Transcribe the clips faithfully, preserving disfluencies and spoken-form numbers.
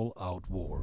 all-out war.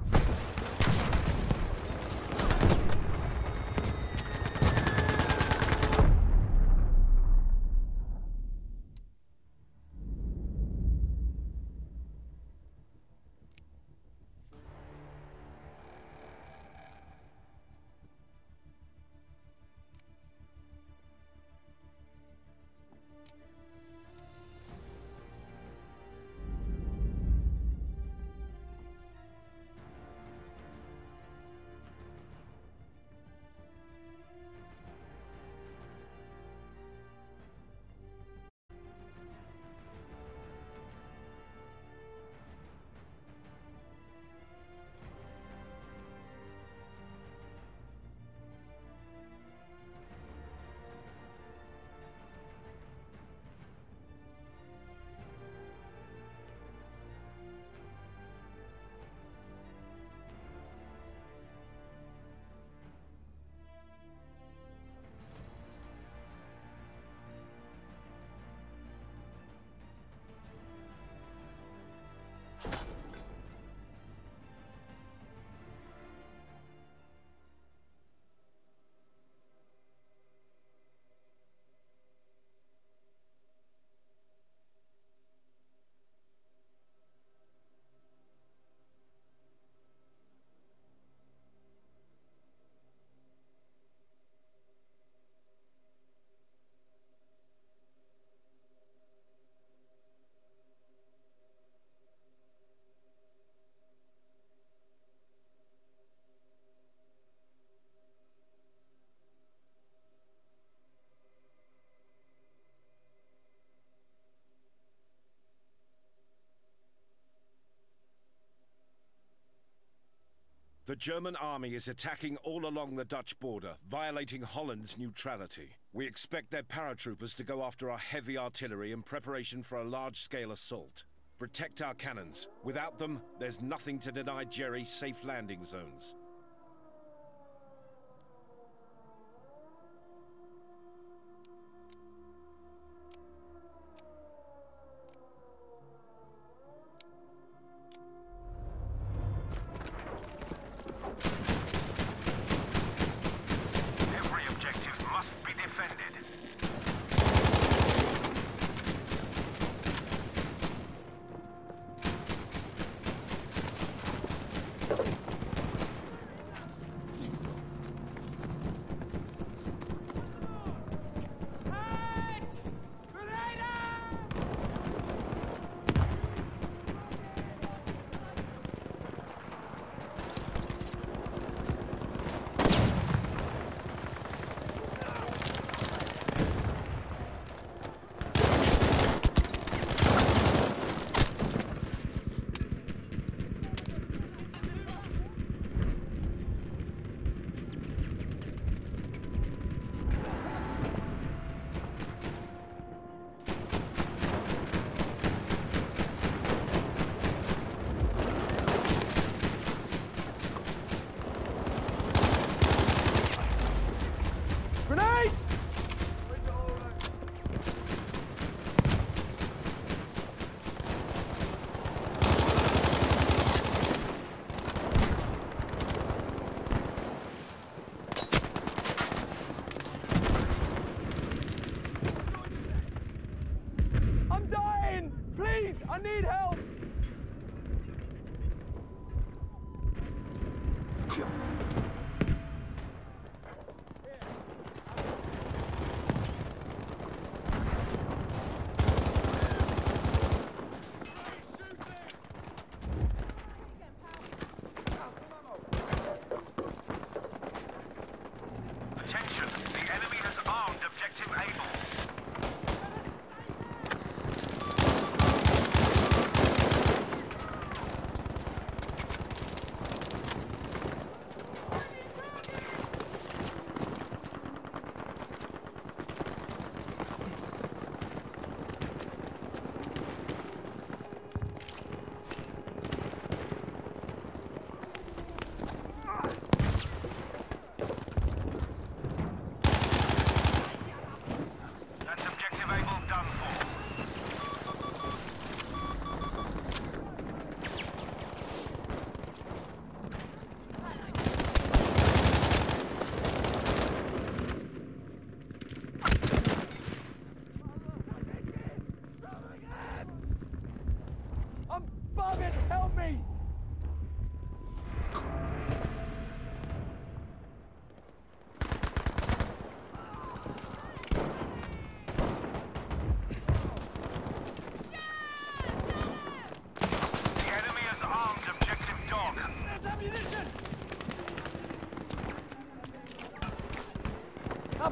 The German army is attacking all along the Dutch border, violating Holland's neutrality. We expect their paratroopers to go after our heavy artillery in preparation for a large-scale assault. Protect our cannons. Without them, there's nothing to deny Jerry safe landing zones.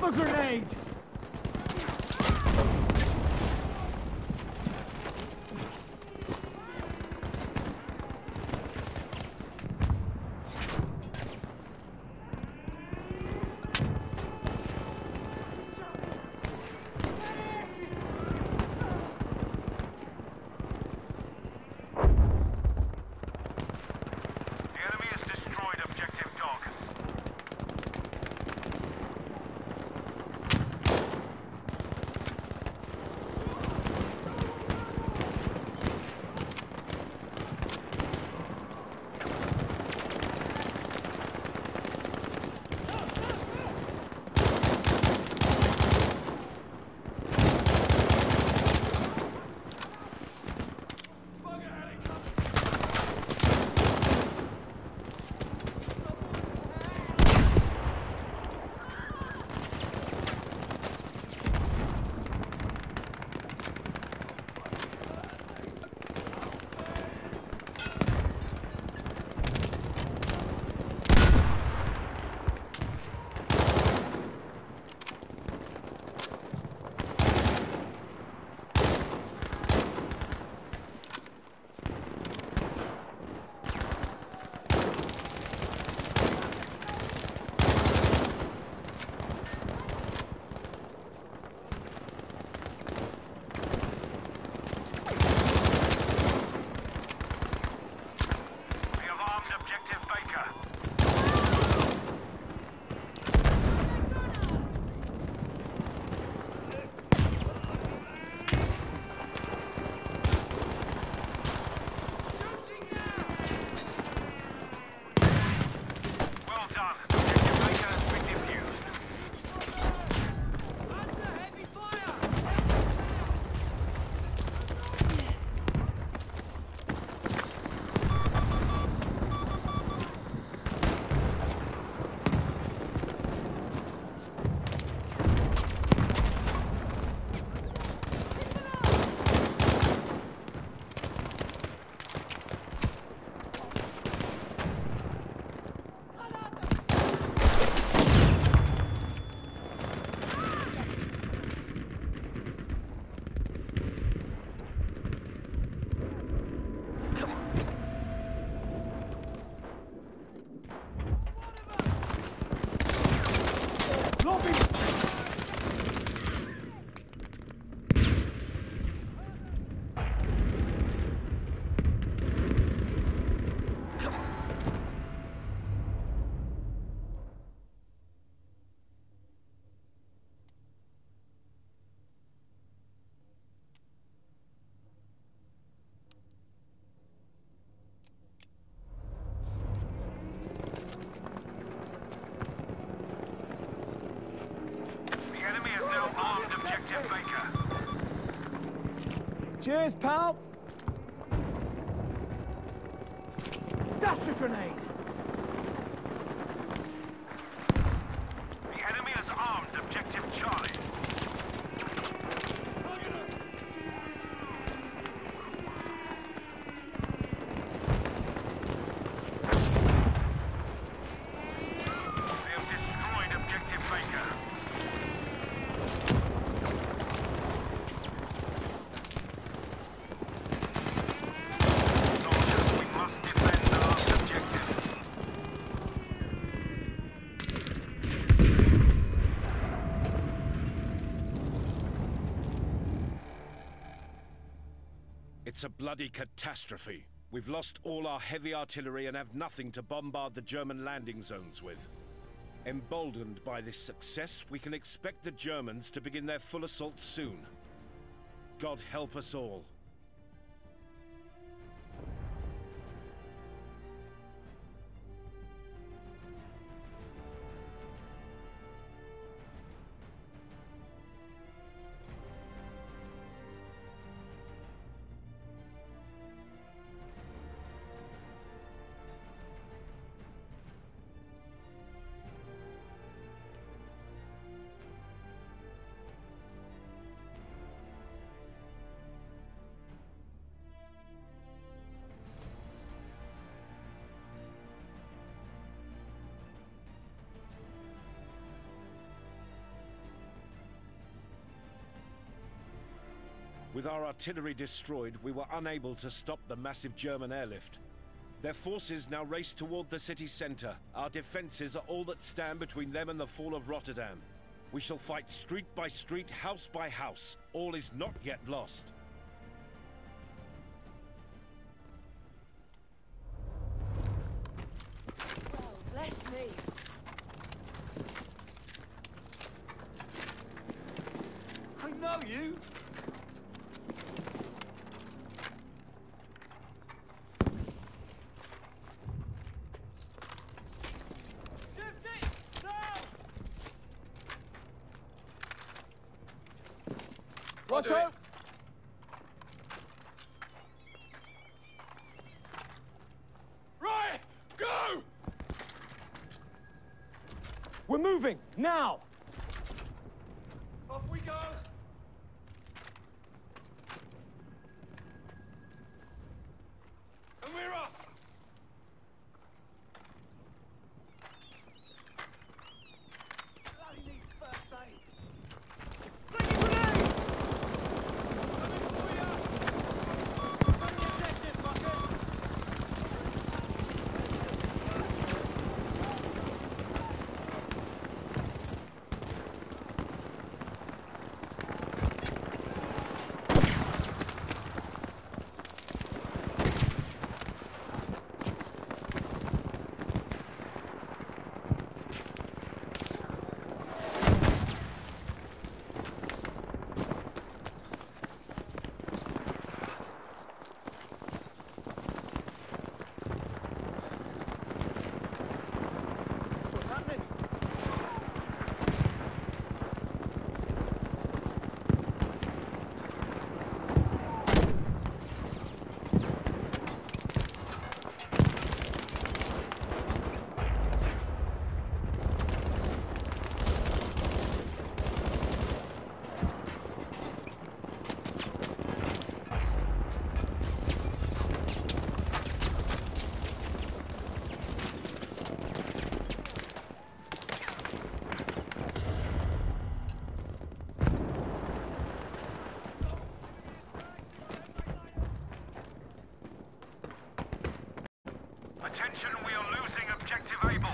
a grenade! Cheers, pal! That's a grenade! The enemy has armed objective Charlie. They have destroyed objective Baker. It's a bloody catastrophe. We've lost all our heavy artillery and have nothing to bombard the German landing zones with. Emboldened by this success, we can expect the Germans to begin their full assault soon. God help us all. With our artillery destroyed, we were unable to stop the massive German airlift. Their forces now race toward the city center. Our defenses are all that stand between them and the fall of Rotterdam. We shall fight street by street, house by house. All is not yet lost. Oh, bless me. I know you. Watch out! Right! Go! We're moving! Now! Off we go! And we're off! Bloody needs first aid! Attention, we are losing objective Able.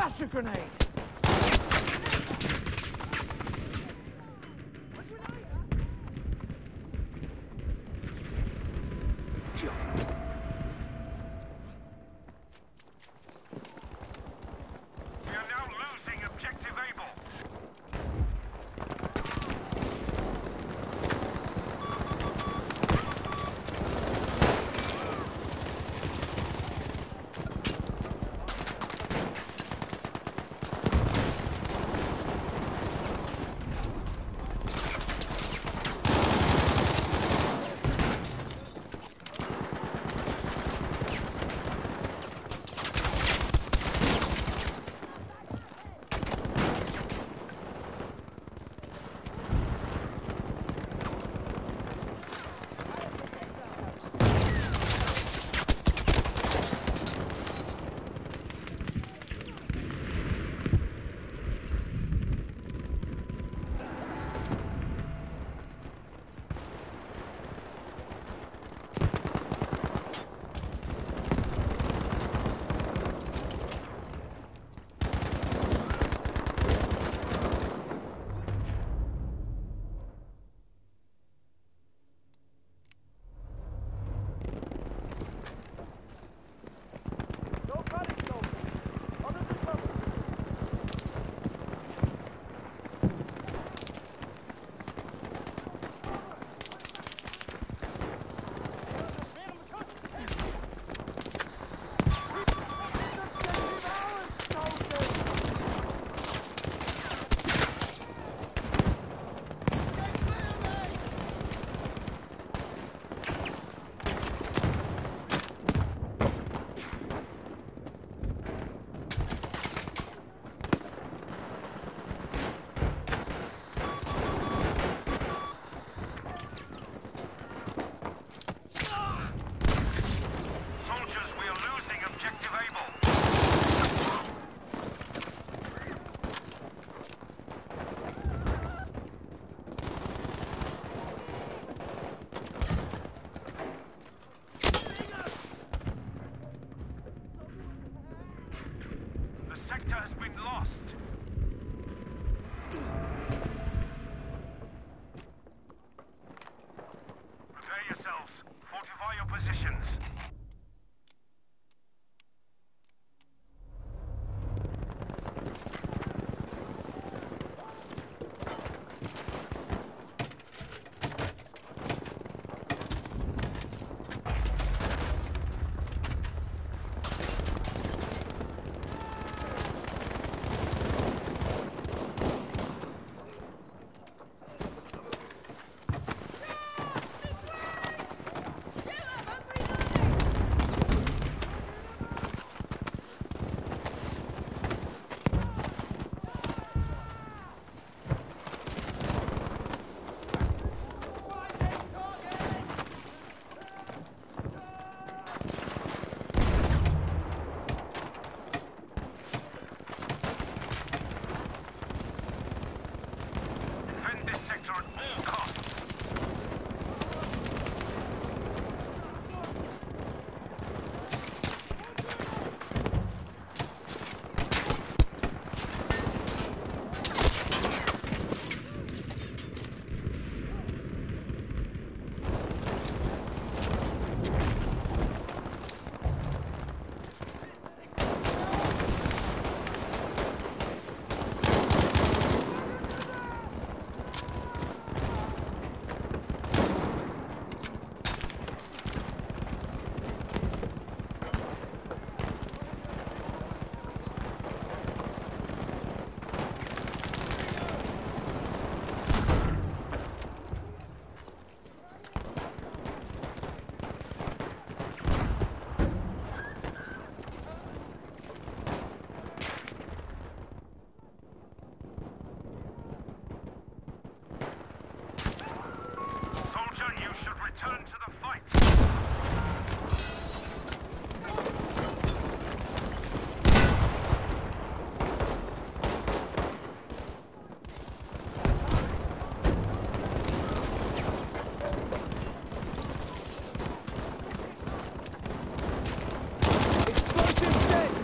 That's a grenade!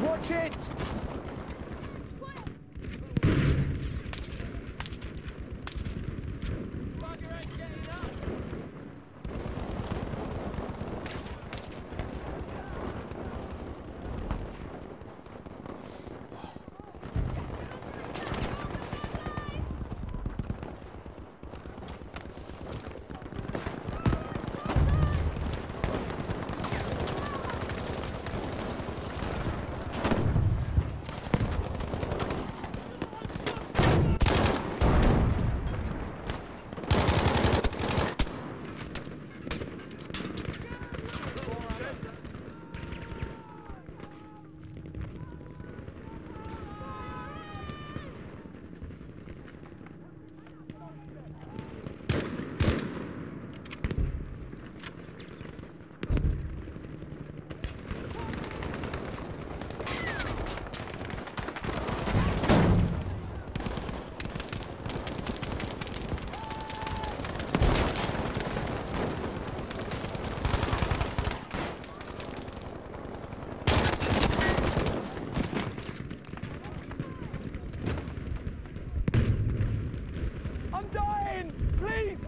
Watch it!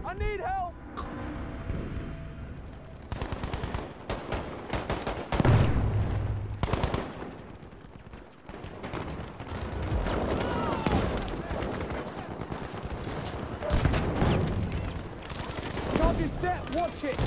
I need help! Charge is set, watch it!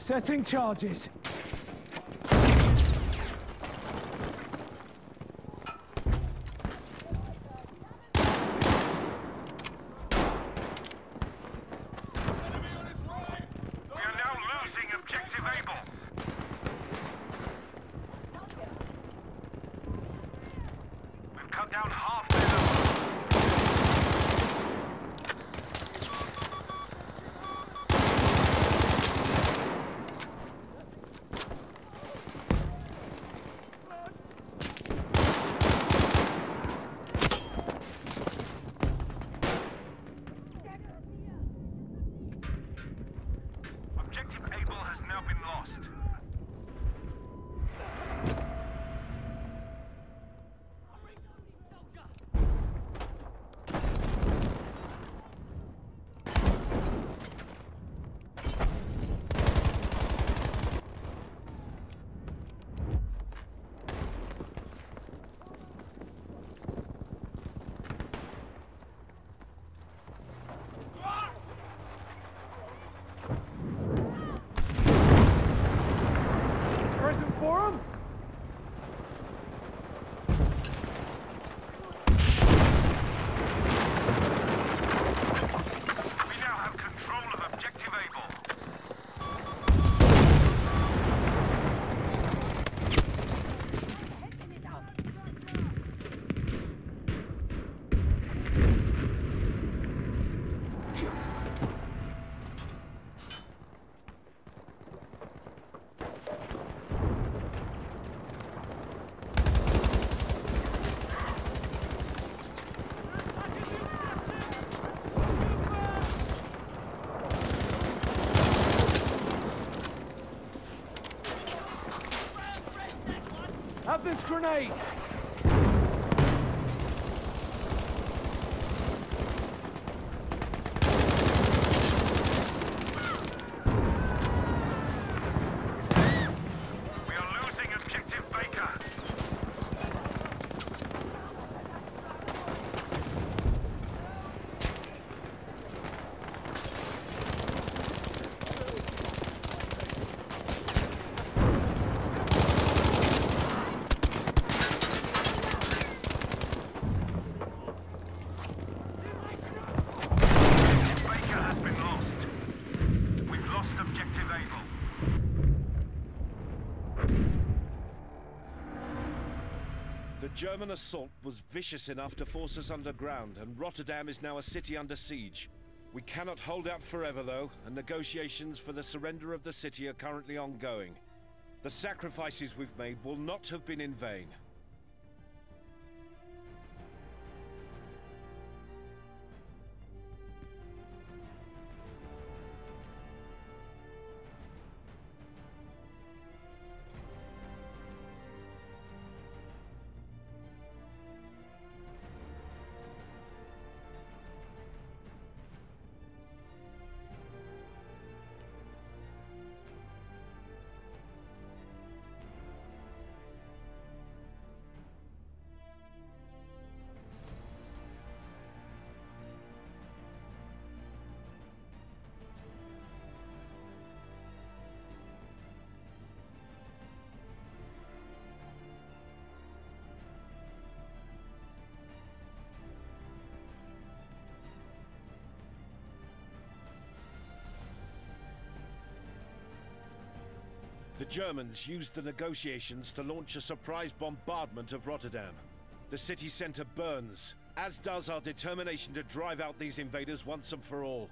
Setting charges. Have this grenade! The German assault was vicious enough to force us underground, and Rotterdam is now a city under siege. We cannot hold out forever, though, and negotiations for the surrender of the city are currently ongoing. The sacrifices we've made will not have been in vain. The Germans used the negotiations to launch a surprise bombardment of Rotterdam. The city center burns, as does our determination to drive out these invaders once and for all.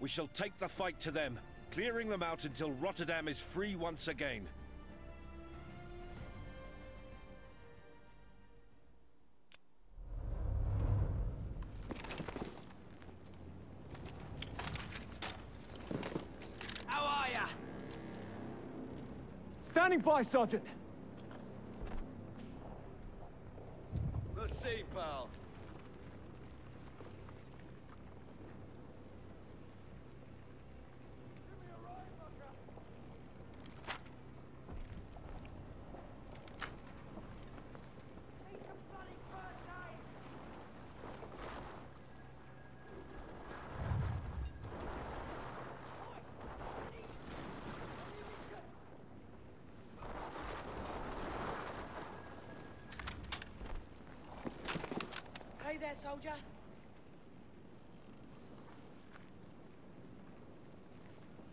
We shall take the fight to them, clearing them out until Rotterdam is free once again. Standing by, Sergeant. Let's see, pal. soldier.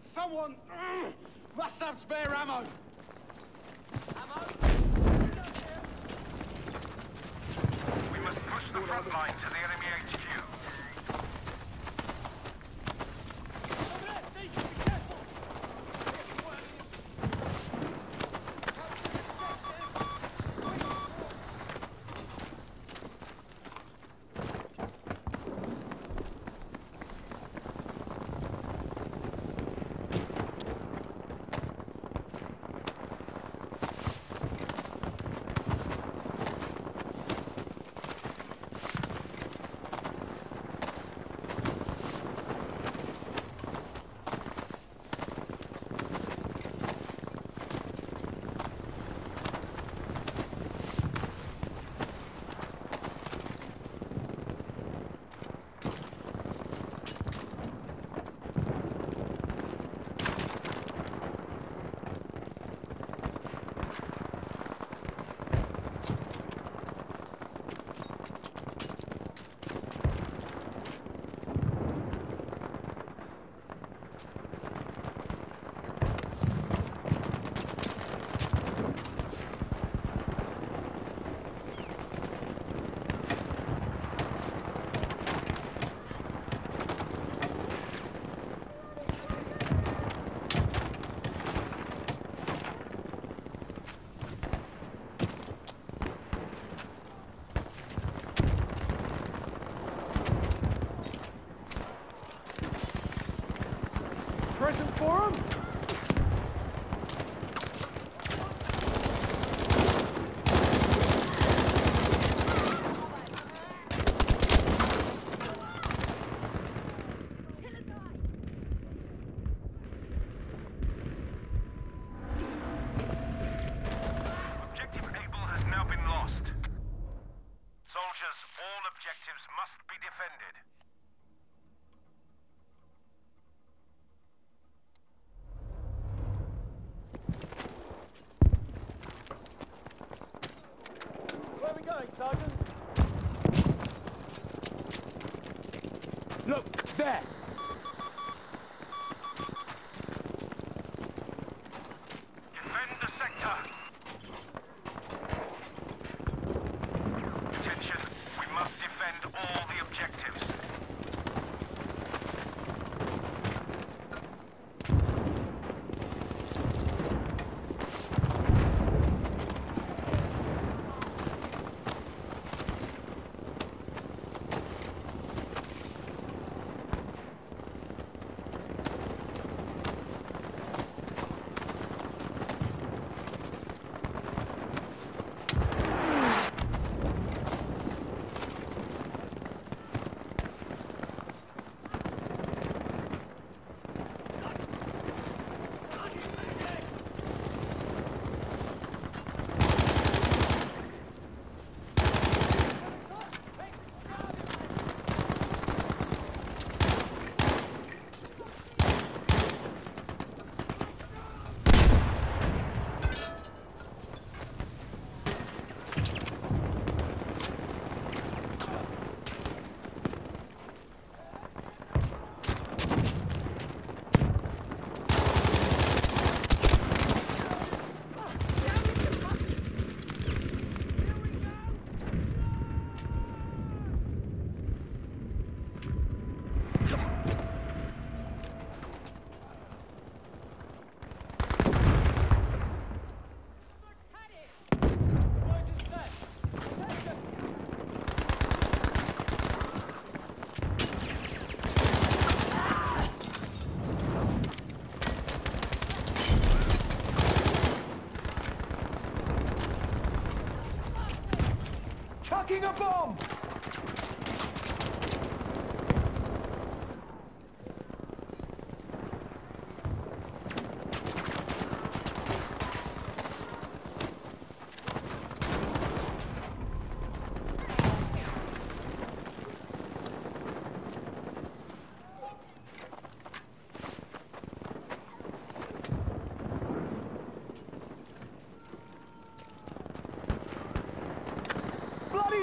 Someone uh, must have spare ammo. Ammo? We must push the front line to the enemy H Q. For him? Look, there! Defend the sector! Attention, we must defend all the objectives. A bomb!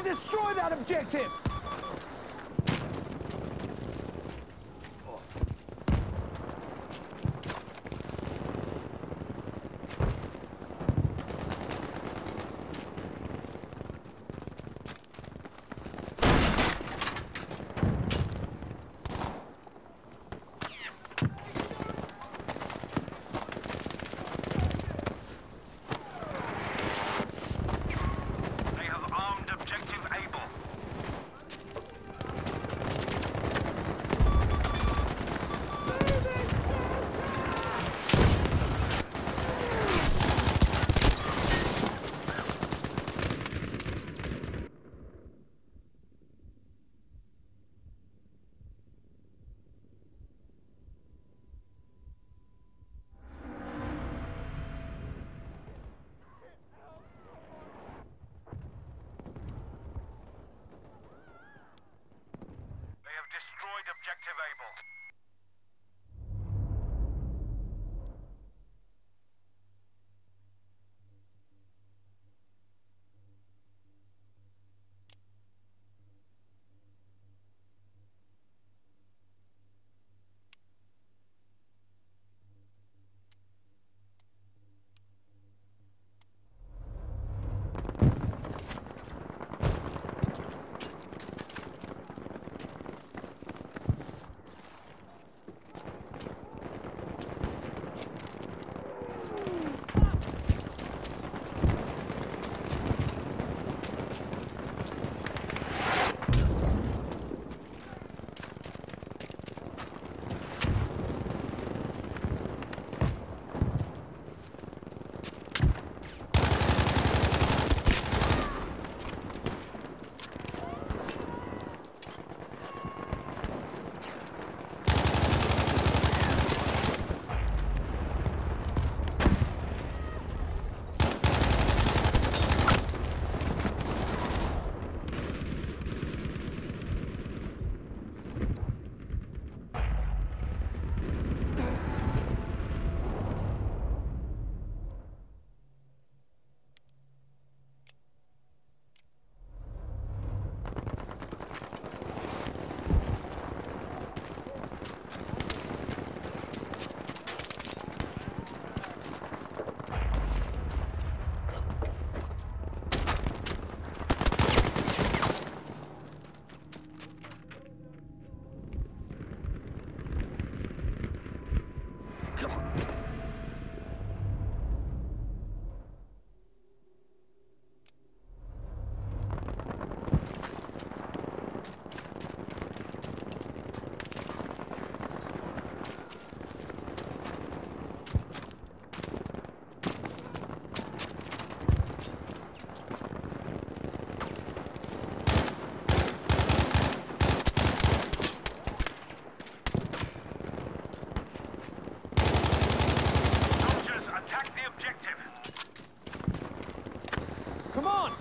Destroy that objective!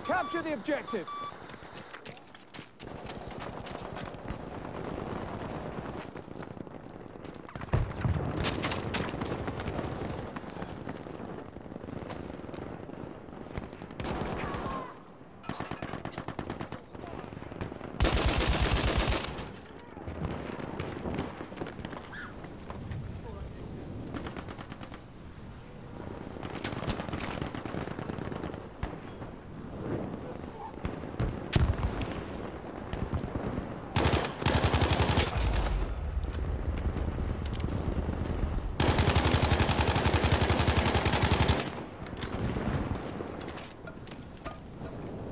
Capture the objective!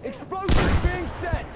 Explosives being set!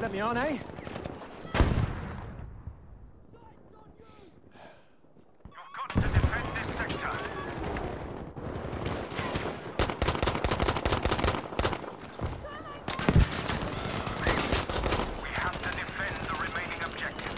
Let me on, eh? You've got to defend this sector. We have to defend the remaining objectives.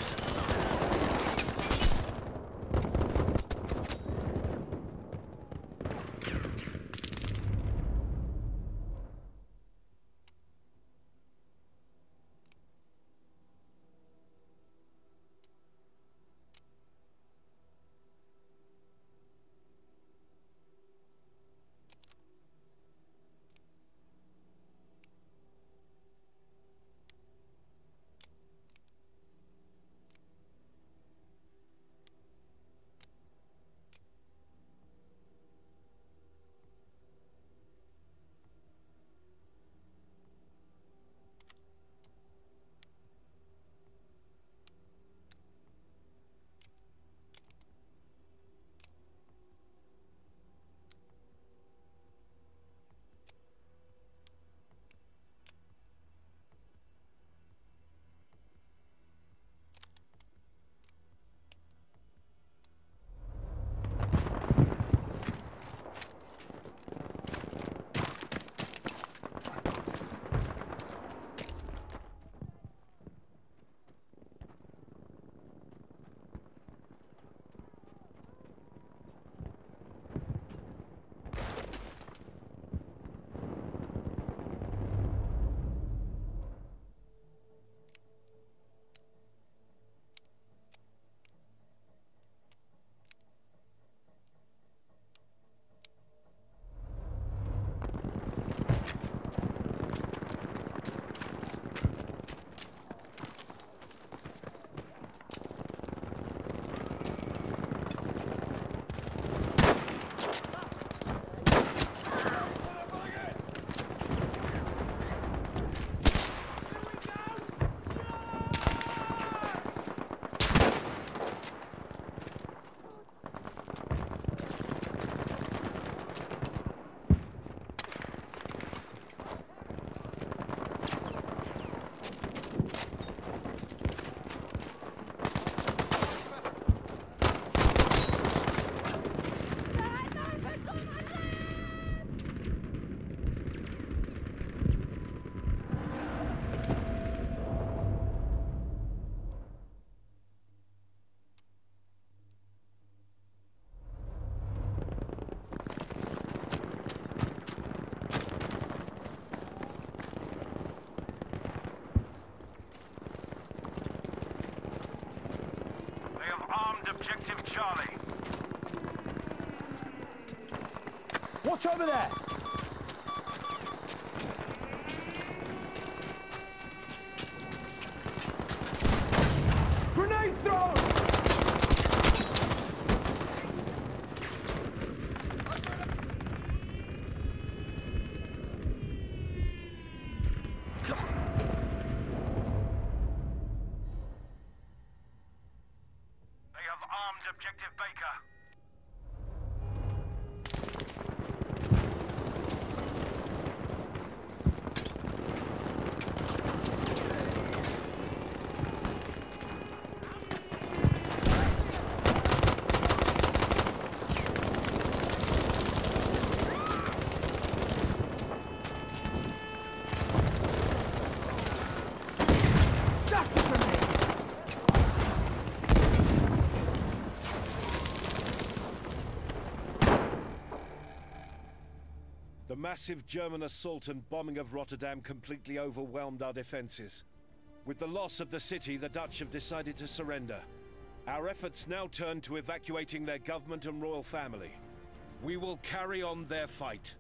Objective Charlie. Watch over there! Grenade throw! Objective Baker. The massive German assault and bombing of Rotterdam completely overwhelmed our defenses. With the loss of the city, the Dutch have decided to surrender. Our efforts now turn to evacuating their government and royal family. We will carry on their fight.